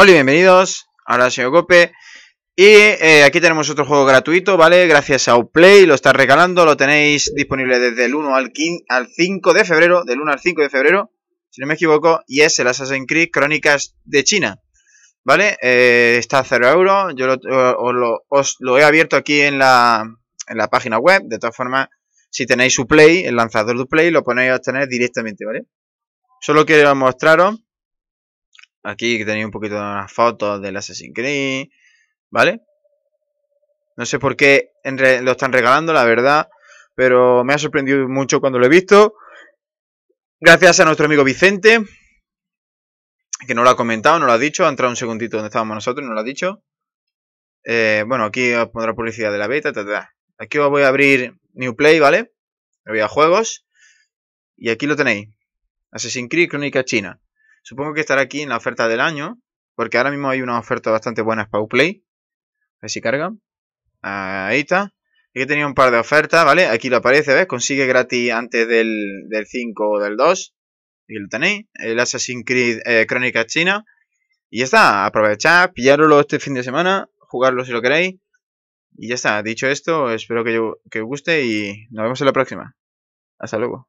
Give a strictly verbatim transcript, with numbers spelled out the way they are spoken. Hola y bienvenidos a la señor Cope. Y eh, aquí tenemos otro juego gratuito, ¿vale? Gracias a Uplay, lo está regalando. Lo tenéis disponible desde el uno al cinco de febrero. Del uno al cinco de febrero, si no me equivoco. Y es el Assassin's Creed Chronicles de China, ¿vale? Eh, está a cero euros. Yo lo, os, lo, os lo he abierto aquí en la, en la página web. De todas formas, si tenéis Uplay, el lanzador de Uplay, lo ponéis a obtener directamente, ¿vale? Solo quiero mostraros. Aquí tenéis un poquito de unas fotos del Assassin's Creed, ¿vale? No sé por qué lo están regalando, la verdad, pero me ha sorprendido mucho cuando lo he visto. Gracias a nuestro amigo Vicente, que no lo ha comentado, no lo ha dicho. Ha entrado un segundito donde estábamos nosotros, no lo ha dicho. Eh, bueno, aquí os pondrá publicidad de la beta, ta, ta, ta. Aquí os voy a abrir New Play, ¿vale? Me voy a juegos. Y aquí lo tenéis. Assassin's Creed Crónica China. Supongo que estará aquí en la oferta del año, porque ahora mismo hay unas ofertas bastante buenas para Uplay. A ver si carga. Ahí está. Aquí tenía un par de ofertas, ¿vale? Aquí lo aparece, ¿ves? Consigue gratis antes del, del cinco o del dos. Y lo tenéis. El Assassin's Creed eh, Crónica China. Y ya está. Aprovechad, pillarlo este fin de semana. Jugarlo si lo queréis. Y ya está. Dicho esto, espero que, yo, que os guste y nos vemos en la próxima. Hasta luego.